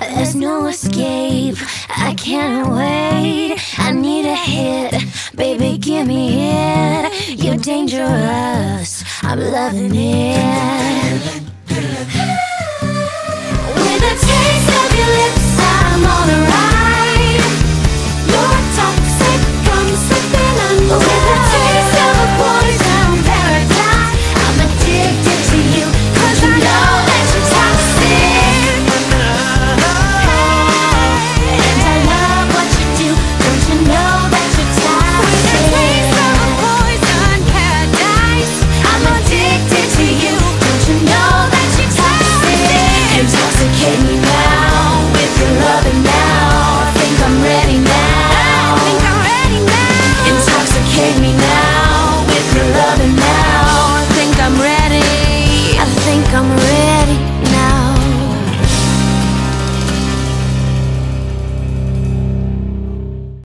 There's no escape, I can't wait. I need a hit, baby, give me it. You're dangerous, I'm loving it. With a taste